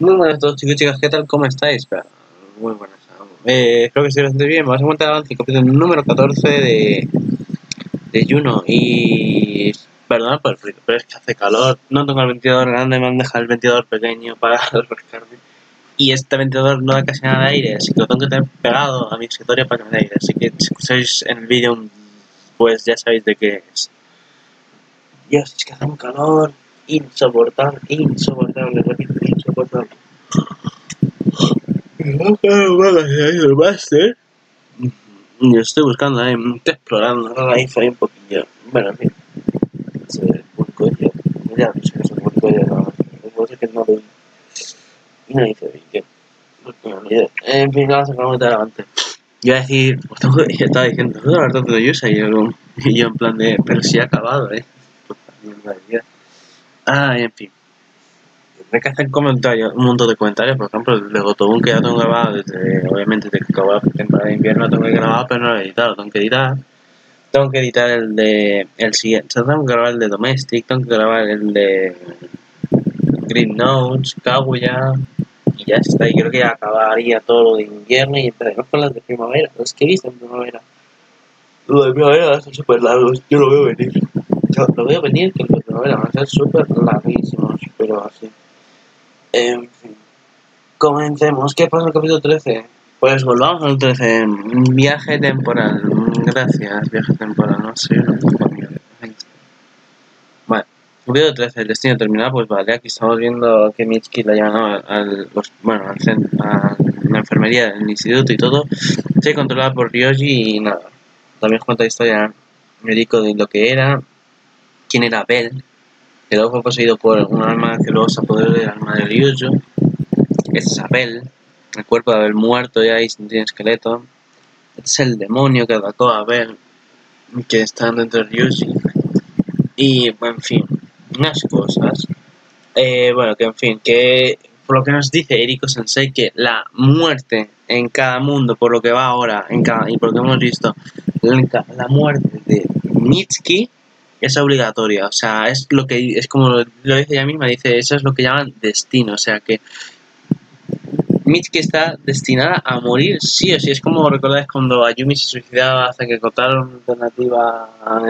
Muy buenas a todos, chicos y chicas, ¿qué tal? ¿Cómo estáis? Muy buenas, espero que estéis bastante bien. Vamos a encontrar el avance, capítulo número 14 de Juno. Y perdón por el frío, pero es que hace calor. No tengo el ventilador grande, me han dejado el ventilador pequeño para refrescarme. Y este ventilador no da casi nada de aire, así que lo tengo que tener pegado a mi escritorio para que me dé aire. Así que si escucháis en el vídeo, pues ya sabéis de qué es. Dios, es que hace un calor insoportable, insoportable, repito, insoportable. Yo estoy buscando, estoy explorando, ahí fue un poquillo. Bueno, en fin, se publicó yo, ya no sé que se publicó yo, nada más, es que no lo no hice bien, en fin, vamos a comentar antes. Yo iba a decir, yo estaba diciendo, la verdad te lo usa, y yo en plan de, pero si ha acabado, en fin. Tendré que hacer comentarios, un montón de comentarios, por ejemplo, el de Gotobun que ya tengo grabado desde, obviamente, desde que acabó la temporada de invierno, tengo que grabar, pero no lo he editado, tengo que editar. Tengo que editar el de el siguiente, tengo que grabar el de Domestic, tengo que grabar el de Green Notes, Kaguya, y ya está, y creo que ya acabaría todo lo de invierno y empezaremos con las de primavera, los que he visto en primavera. Los de primavera son súper largos, yo lo veo venir. Lo veo venir que los de primavera van a ser súper larguísimos, pero así. En fin, comencemos. ¿Qué pasa en el capítulo 13? Pues volvamos al 13. Viaje temporal. Gracias, viaje temporal. No sé, no tengo miedo. Vale, capítulo 13, el destino terminado. Pues vale, aquí estamos viendo que Mitsuki la llaman a la enfermería del instituto y todo. Se controlaba por Ryoji y nada. También cuenta la historia médico de lo que era, quién era Bell, que luego fue poseído por un alma que luego se apoderó del alma de Ryuji. Este es Abel, el cuerpo de Abel muerto ya ahí sin esqueleto. Este es el demonio que atacó a Abel, que está dentro de Ryuji. Y, bueno, en fin, unas cosas. Bueno, que en fin, que por lo que nos dice Eriko Sensei, que la muerte en cada mundo, por lo que va ahora, y por lo que hemos visto, la muerte de Mitsuki, es obligatoria, o sea, es lo que es como lo dice ella misma, dice, eso es lo que llaman destino, o sea que Mitsuki está destinada a morir sí o sí, es como recordáis cuando Ayumi se suicidaba hasta que encontraron una alternativa a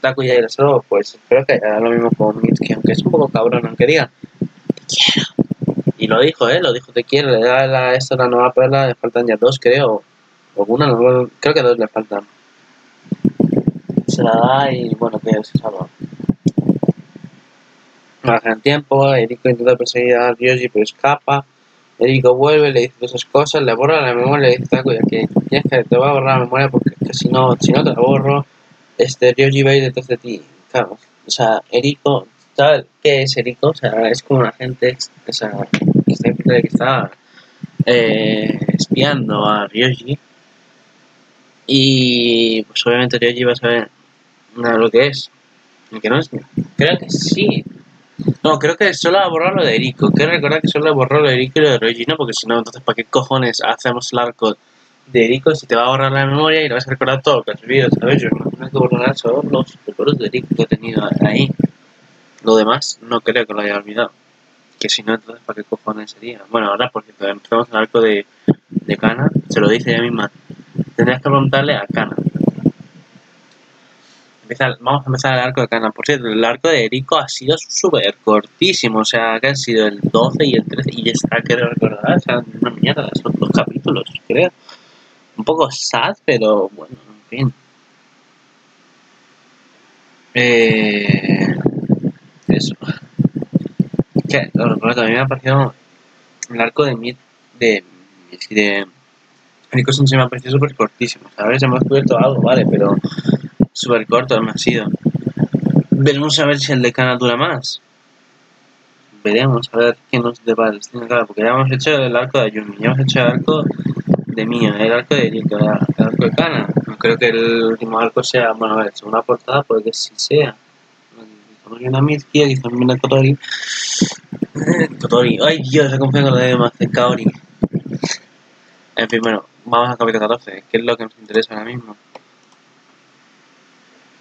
Takuya y eso, pues espero que haya lo mismo con Mitsuki, aunque es un poco cabrón, aunque diga, te quiero. Y lo dijo, te quiero, esta es la nueva perla, le faltan ya dos, creo, o una, no, creo que dos le faltan. Se la da y bueno, que se salva. Baja en tiempo, Eriko intenta perseguir a Ryoji pero escapa. Eriko vuelve, le dice todas esas cosas, le borra la memoria, le dice Takuya que tienes que te voy a borrar la memoria porque si no te la borro, Ryoji va a ir detrás de ti. Claro, o sea, Eriko, ¿sabes qué es Eriko? O sea, es como una gente o sea, que está implicada que está espiando a Ryoji. Y pues obviamente Ryoji va a saber nada lo que es. Y que no es. Creo que sí. No, creo que solo ha borrado lo de Eriko. Quiero recordar que solo ha borrado lo de Eriko y lo de Ryoji, ¿no? Porque si no, entonces ¿para qué cojones hacemos el arco de Eriko si te va a borrar la memoria y le vas a recordar todo lo que has vivido? ¿Sabes? Yo no tengo que borrar solo los recuerdos de Eriko que he tenido ahí. Lo demás no creo que lo haya olvidado. Que si no, entonces ¿para qué cojones sería? Bueno, ahora porque empezamos el arco de Kana, se lo dice ella misma. Tendrías que preguntarle a Kana. Vamos a empezar el arco de Kana. Por cierto, el arco de Eriko ha sido súper cortísimo. O sea, que han sido el 12 y el 13. Y ya está, creo recordar. O sea, una mierda. Son dos capítulos, creo. Un poco sad, pero bueno, en fin. Eso. Que, lo recuerdo, a mí me ha parecido el arco de Eriko Sensei me ha parecido súper cortísimo, ¿sabes? Hemos cubierto algo, vale, pero súper corto me ha sido. Veremos a ver si el de Kana dura más. Veremos a ver qué nos depara el destino, claro, porque ya hemos hecho el arco de Ayumi, ya hemos hecho el arco de Mio, el arco de Eriko, el arco de Kana. No creo que el último arco sea, bueno, a ver, segunda portada, puede que sí sea. Estamos viendo a Mitsuki, aquí estamos viendo a Kotori. Kotori, ay Dios, se confío con lo de más de Kaori. En fin, bueno. Vamos al capítulo 14, que es lo que nos interesa ahora mismo.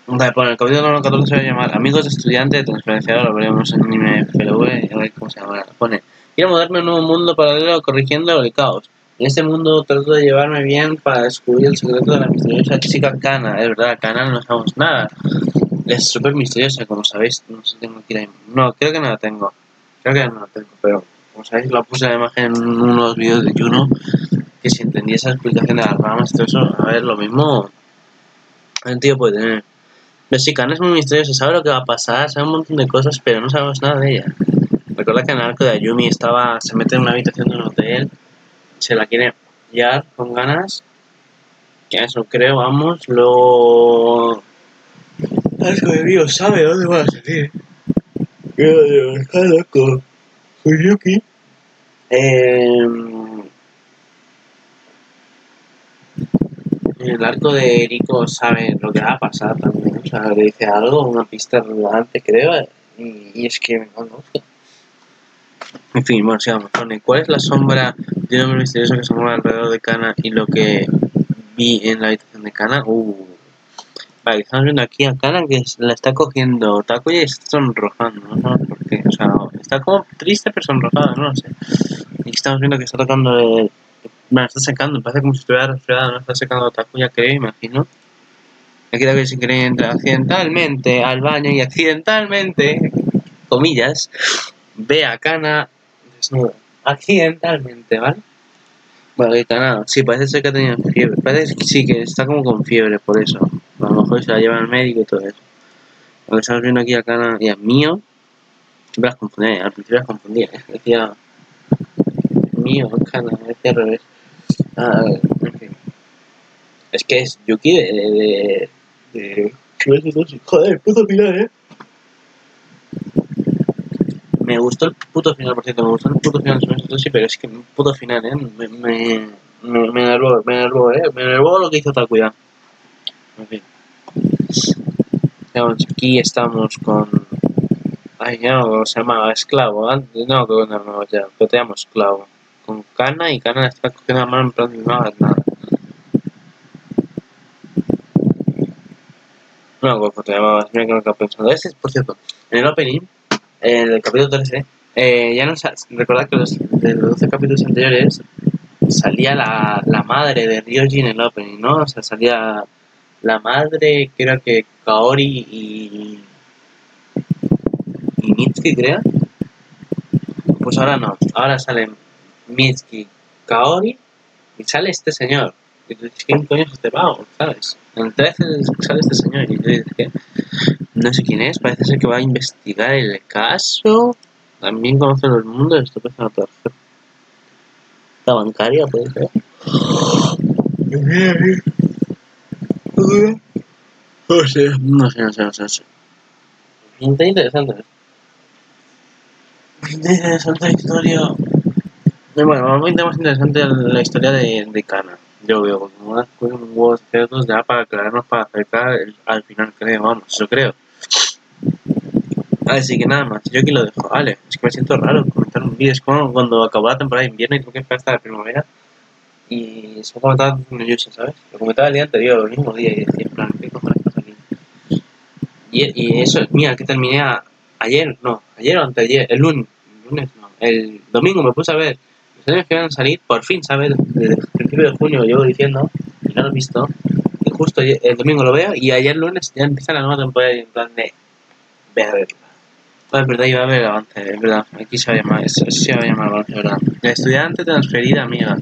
Por el capítulo número 14 se va a llamar Amigos de Estudiantes de Transferencia. Ahora lo veremos en anime FLV, a ver cómo se llama. Pone: quiero mudarme a un nuevo mundo paralelo corrigiendo el caos. En este mundo trato de llevarme bien para descubrir el secreto de la misteriosa chica Kana. Es verdad, Kana no sabemos nada. Es súper misteriosa, como sabéis. No sé si tengo que ir ahí. No, creo que no la tengo. Creo que no la tengo, pero como sabéis, la puse la imagen en unos vídeos de Juno. Que si entendí esa explicación de las ramas y todo eso, a ver, lo mismo el tío puede tener. Pero sí, Kana es muy misteriosa, sabe lo que va a pasar, sabe un montón de cosas, pero no sabemos nada de ella. Recuerda que en el arco de Ayumi se mete en una habitación de un hotel, se la quiere pillar con ganas, que eso creo, vamos, luego... El arco de Mio sabe dónde va a salir. Quiero dibujarlo con Yuki. El arco de Eriko sabe lo que va a pasar también, o sea, le dice algo, una pista relevante creo, y es que no. En fin, bueno, sigamos. ¿Cuál es la sombra de un hombre misterioso que se mueve alrededor de Kana y lo que vi en la habitación de Kana? Vale, estamos viendo aquí a Kana que la está cogiendo Takuya y está sonrojando, ¿no? Porque, o sea, está como triste pero sonrojada, no lo sé. Y estamos viendo que está tocando el... Bueno, está secando, parece como si estuviera resfriada, no está secando a Takuya, creo, imagino. Aquí Takuya sin querer entra accidentalmente al baño y accidentalmente, comillas, ve a Kana desnuda. Accidentalmente, ¿vale? Bueno, y Kana, sí, parece ser que ha tenido fiebre, parece que sí, que está como con fiebre, por eso. A lo mejor se la lleva al médico y todo eso. Lo que estamos viendo aquí a Kana y a Mio, siempre las confundía, al principio las confundía, decía Mio, Kana, decía al revés. En fin. Es que es Yuki de... Joder, puto final, Me gustó el puto final, por cierto, me gustó el puto final de Closetoshi, pero es que el puto final, me enervó lo que hizo Takuya. En fin. Digamos, aquí estamos con... Ay, ya no, se llamaba esclavo, antes, no, ya, pero te llamo esclavo. Con Kana, y Kana está cogiendo la mano en plan de no hagas nada. No, como te llamabas, mira que nunca he pensado. Este, por cierto, en el opening, del capítulo 13, ya no recordad que de los 12 capítulos anteriores salía la madre de Ryoji en el opening, ¿no? O sea, salía la madre, creo que Kaori y Mitsuki, creo. Pues ahora no, ahora salen Mitsuki, Kaori, y sale este señor. Y tú dices, ¿quién coño es este pavo? ¿Sabes? En el 13 sale este señor y tú dices que no sé quién es, parece ser que va a investigar el caso. También conoce los mundos, esto parece una persona. La bancaria, puede ser. No sé. Está interesante. Interesante la historia. Bueno, muy interesante la historia de Kana. Yo veo como unas cosas un huevo cerdos ya para aclararnos, para acercar al final, creo, vamos, eso creo. Así que nada más, yo aquí lo dejo. Vale, es que me siento raro comentar un vídeo, es como cuando acabó la temporada de invierno y tuve que esperar hasta la primavera. Y eso lo comentaba con Yusha, ¿sabes? Lo comentaba el día anterior, el mismo día, y decía, en plan, ¿qué cojones pasa aquí? Y eso, mira, que terminé ayer, el domingo me puse a ver. Los animes que van a salir, por fin, ¿sabes? Desde el principio de junio llevo diciendo, y no lo he visto, y justo el domingo lo veo, y ayer lunes ya empieza la nueva temporada, y en plan de... Ve a verla. Bueno, es verdad, iba a ver el avance, es verdad, aquí se va a llamar, eso se va a llamar avance, ¿verdad? La estudiante transferida, amiga.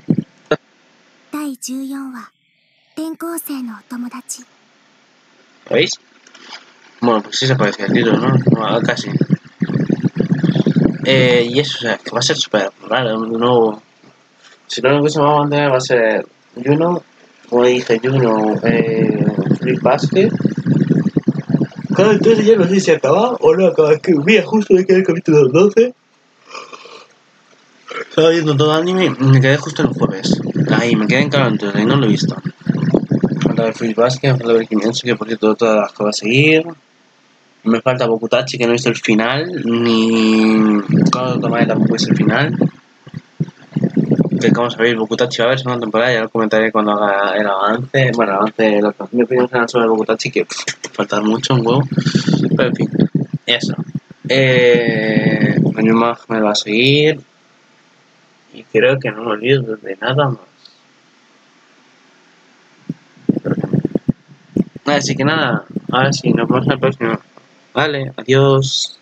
14 ¿Veis? Bueno, pues sí se parece al título, ¿no? No, casi. Y eso, o sea, que va a ser súper raro, de nuevo. Si lo único que se va a mantener va a ser Juno, como dije, Juno, Flip Básquet. Claro, entonces ya no sé si acaba o no acaba, es que mira, justo me quedé el capítulo 12. Estaba viendo todo anime y me quedé justo el jueves. Ahí, me quedé en Calo, entonces, ahí no lo he visto. Falta ver Flip Básquet, falta ver Kimensu, que por cierto todas las que va a seguir. Me falta Bokutachi, que no he visto el final, ni Kotori tampoco es el final. Que como sabéis, Bokutachi va a haber segunda temporada, ya lo comentaré cuando haga el avance. Bueno, el avance, mi opinión sobre Bokutachi, que faltar mucho, un huevo. Pero en fin, eso. Un año más me va a seguir. Y creo que no me olvido de nada más. Así que nada, ahora sí, nos vemos al próximo. Vale, adiós.